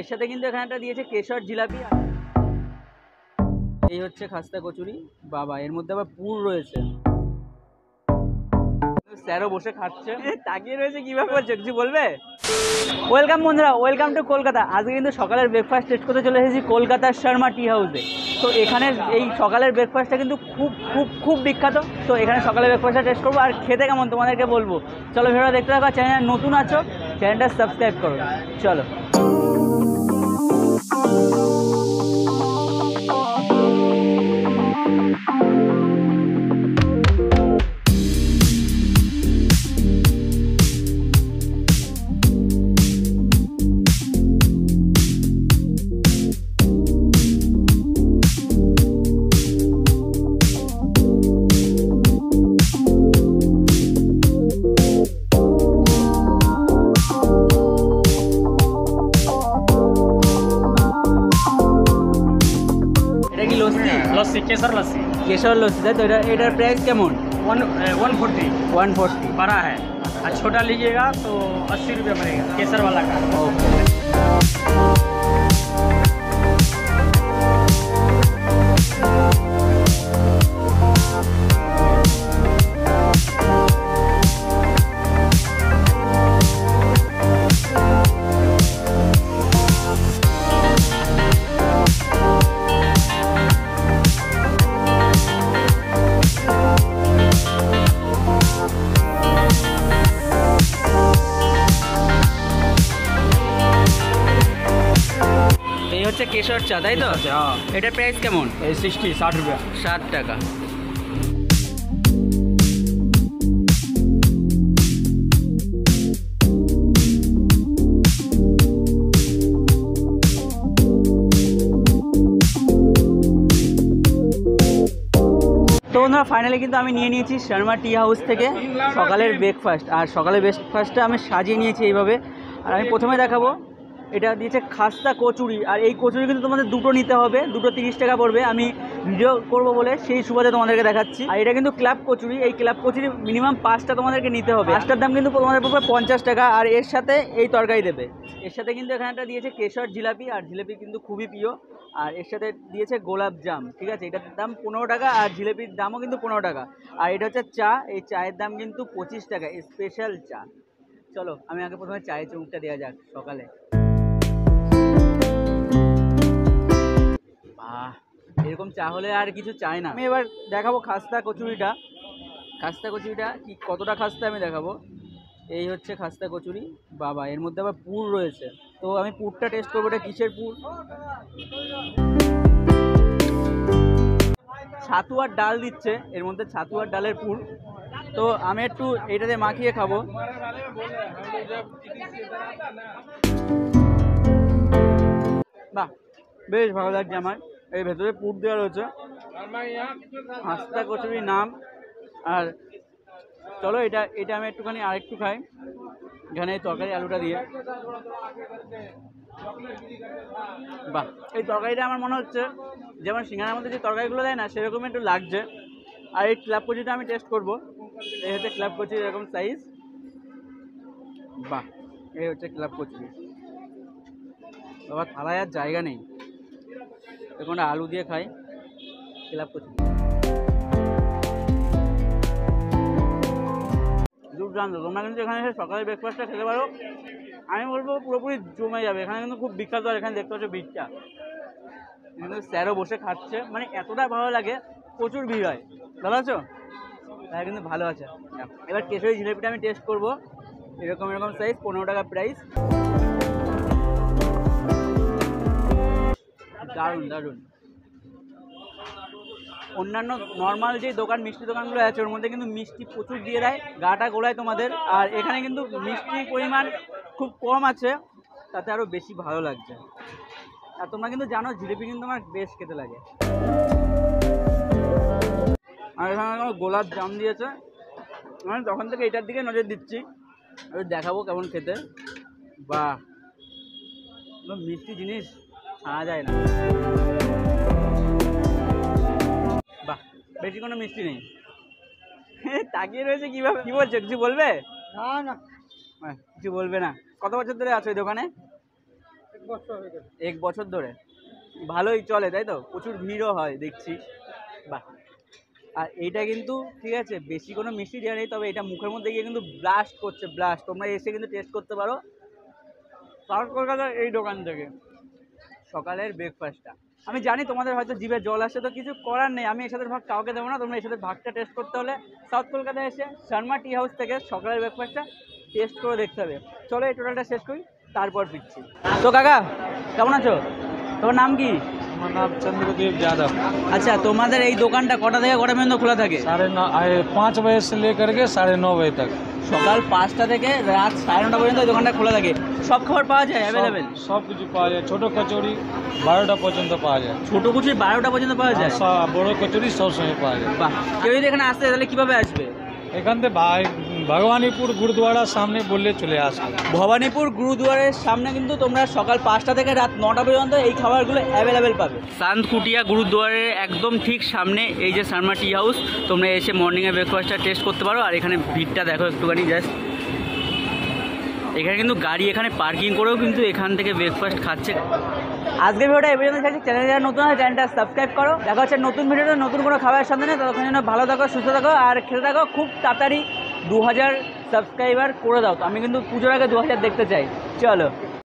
এর সাথে কিন্তু এখানে একটা দিয়েছে কেশর জিলাপি। এই হচ্ছে খাস্তা কচুরি। বাবা, এর মধ্যে আবার পুর রয়েছে। স্যারও বসে খাচ্ছে, তাকিয়ে রয়েছে কিভাবে করছে, কিছু বলবে? ওয়েলকাম বন্ধুরা, ওয়েলকাম টু কলকাতা। আজকে কিন্তু সকালের ব্রেকফাস্ট টেস্ট করতে চলে এসেছি কলকাতার শর্মা টি হাউসে। তো এখানে এই সকালের ব্রেকফাস্টটা কিন্তু খুব খুব খুব বিখ্যাত। তো এখানে সকালের ব্রেকফাস্টটা টেস্ট করবো, আর খেতে কেমন তোমাদেরকে বলবো। চলো ভিডিওটা দেখতে থাকো। চ্যানেল নতুন আছো, চ্যানেলটা সাবস্ক্রাইব করো। চলো केसर लस्सी, केसर लस्सी है। तो इधर प्राइस क्या मोन 140 बड़ा है, और छोटा लीजिएगा तो 80 रुपये पड़ेगा केसर वाला का। ओके, কেশর চা, তাই তো? এটার প্রাইস কেমন? 60 रुपया 60 টাকা। তো বন্ধুরা, ফাইনালি কিন্তু আমি নিয়ে নিয়েছি শর্মা টি হাউস থেকে সকালের ব্রেকফাস্ট। আর সকালের ব্রেকফাস্টটা আমি সাজিয়ে নিয়েছি এইভাবে। আর আমি প্রথমে দেখাবো, এটা দিয়েছে খাস্তা কচুরি। আর এই কচুরি কিন্তু তোমাদের দুটো নিতে হবে, দুটো 30 টাকা পড়বে। আমি ভিডিও করবো বলে সেই সুবাদে তোমাদেরকে দেখাচ্ছি। আর এটা কিন্তু ক্লাব কচুরি। এই ক্লাব কচুরি মিনিমাম 5টা তোমাদেরকে নিতে হবে। 5টার দাম কিন্তু তোমাদের পড়বে 50 টাকা। আর এর সাথে এই তরকারি দেবে। এর সাথে কিন্তু এখানে একটা দিয়েছে কেশর জিলাপি। আর জিলাপি কিন্তু খুবই প্রিয়। আর এর সাথে দিয়েছে গোলাপ জাম, ঠিক আছে? এটার দাম 15 টাকা, আর জিলাপির দামও কিন্তু 15 টাকা। আর এটা হচ্ছে চা, এই চায়ের দাম কিন্তু 25 টাকা, স্পেশাল চা। চলো আমি আগে প্রথমে চায়ের চুমুকটা দেওয়া যাক সকালে। এরকম চা হলে আর কিছু চাই না। আমি এবার দেখাবো খাস্তা কচুরিটা। খাস্তা কচুরিটা কি কতটা খাস্তা আমি দেখাবো। এই হচ্ছে খাস্তা কচুরি। বাবা, এর মধ্যে আবার পুর রয়েছে। তো আমি পুরটা টেস্ট করবো। এটা কিসের পুর? ছাতু আর ডাল দিচ্ছে এর মধ্যে, ছাতু আর ডালের পুর। তো আমি একটু এটাতে মাখিয়ে খাবো। বাহ, বেশ ভালো লাগছে আমার। এই ভেতরে পুর দেওয়া রয়েছে। খাস্তা কচুরির নাম। আর চলো এটা আমি একটুখানি আরেকটু খাই, এখানে এই তরকারি আলুটা দিয়ে। বাহ, এই তরকারিটা আমার মনে হচ্ছে যেমন সিঙ্গারার মধ্যে যে তরকারিগুলো দেয় না, সেরকম একটু লাগছে। আর এই ক্লাব কচুরিটা আমি টেস্ট করবো। এই হচ্ছে ক্লাব কচুরি, এরকম সাইজ। বাহ, এই হচ্ছে ক্লাব কচুরি। বাবা, থালায় আর জায়গা নেই, এখন আলু দিয়ে খাই ক্লাব কচুরি। দুর্দান্ত। তোমরা কিন্তু এখানে এসে সকালে ব্রেকফাস্টটা খেতে পারো। আমি বলবো পুরোপুরি জমে যাবে। এখানে কিন্তু খুব বিখ্যাত। আর এখানে দেখতে পাচ্ছ ভিড়টা, কিন্তু স্যারও বসে খাচ্ছে, মানে এতটা ভালো লাগে, প্রচুর ভিড় হয়। ভালো আছো? হ্যাঁ, কিন্তু ভালো আছে। এবার কেশরি জিলাপিটা আমি টেস্ট করবো। এরকম সাইজ, 15 টাকা প্রাইস। দারুণ দারুণ। অন্যান্য নর্মাল যে দোকান, মিষ্টি দোকানগুলো আছে, ওর মধ্যে কিন্তু মিষ্টি প্রচুর দিয়ে দেয়, গাটা গোলায় তোমাদের। আর এখানে কিন্তু মিষ্টির পরিমাণ খুব কম আছে, তাতে আরও বেশি ভালো লাগছে। আর তোমরা কিন্তু জানো জিলিপি কিন্তু আমার বেশ খেতে লাগে। আর এখানে গোলাপ জাম দিয়েছে। আমি তখন থেকে এটার দিকে নজর দিচ্ছি, আমি দেখাবো কেমন খেতে। বা মিষ্টি জিনিস খাওয়া যায় না। বাহ, বেশি কোনো মিষ্টি নেই। তাকিয়ে রয়েছে কীভাবে, কী বলছো, কিছু বলবে? না, কিছু বলবে না। কত বছর ধরে আছো এই দোকানে? एक बचर धरे ভালোই চলে তাই তো প্রচুর ভিড়ও হয় দেখছি। বাহ, আর এইটা কিন্তু ঠিক আছে বেশি কোনো মিষ্টি দেওয়া নেই, তবে এটা মুখের মধ্যে গিয়ে কিন্তু ব্লাস্ট করছে ব্লাস্ট। তোমরা এসে কিন্তু টেস্ট করতে পারো সাউথ কলকাতার এই দোকান থেকে সকালের ব্রেকফাস্টটা। আমি জানি তোমাদের হয়তো জিভে জল আসে, তো কিছু করার নেই, আমি এর সাথে ভাগ কাউকে দেবো না। তোমরা এর সাথে ভাগটা টেস্ট করতে হলে সাউথ কলকাতায় এসে শর্মা টি হাউস থেকে সকালের ব্রেকফাস্টটা টেস্ট করে দেখতে হবে। চলো এই টোটালটা শেষ করি, তারপর ফিরছি। তো কাকা কেমন আছো? তোমার নাম কি? আমার নাম चंद्रदीप यादव। अच्छा, तुम्हारे दोकान कटा থেকে কটা পর্যন্ত খোলা থাকে? 5:30 बजे से लेकर के 9:30 बजे तक। সকাল 5টা থেকে রাত 9:30 পর্যন্ত এই দোকানটা খোলা থাকে। সব খাবার পাওয়া যায়, अवेलेबल সব কিছু পাওয়া যায়। ছোট কচুরি 12টা পর্যন্ত পাওয়া যায়। ছোট কচুরি 12টা পর্যন্ত পাওয়া যায়, বড় কচুরি সব সময় পাওয়া যায়। বাহ, কেউ যদি এখানে আসে তাহলে কিভাবে আসবে? এখান থেকে ভবানীপুর গুরুদুয়ারার সামনে বললে চলে আসবে। ভবানীপুর গুরুদুয়ারের সামনে কিন্তু তোমরা সকাল 5টা থেকে রাত 9টা পর্যন্ত এই খাবারগুলো অ্যাভেলেবেল পাবে। সান্তকুটিয়া গুরুদুয়ারের একদম ঠিক সামনে এই যে শর্মা টি হাউস, তোমরা এসে মর্নিংয়ে ব্রেকফাস্টটা টেস্ট করতে পারো। আর এখানে ভিড়টা দেখো একটুখানি, জাস্ট এখানে কিন্তু গাড়ি এখানে পার্কিং করেও কিন্তু এখান থেকে ব্রেকফাস্ট খাচ্ছে। আজকের ভিডিওটা এই পর্যন্ত থাকছে। চ্যানেল যারা নতুন হয় চ্যানেলটা সাবস্ক্রাইব করো। দেখা হচ্ছে নতুন ভিডিওটা নতুন কোনো খাবারের সন্ধানে। ততক্ষণ যেন ভালো থাকো, সুস্থ থাকো আর খেতে থাকো। খুব তাড়াতাড়ি 2000 সাবস্ক্রাইবার করে দাও, তো আমি কিন্তু পুজোর আগে 2000 দেখতে চাই। চলো।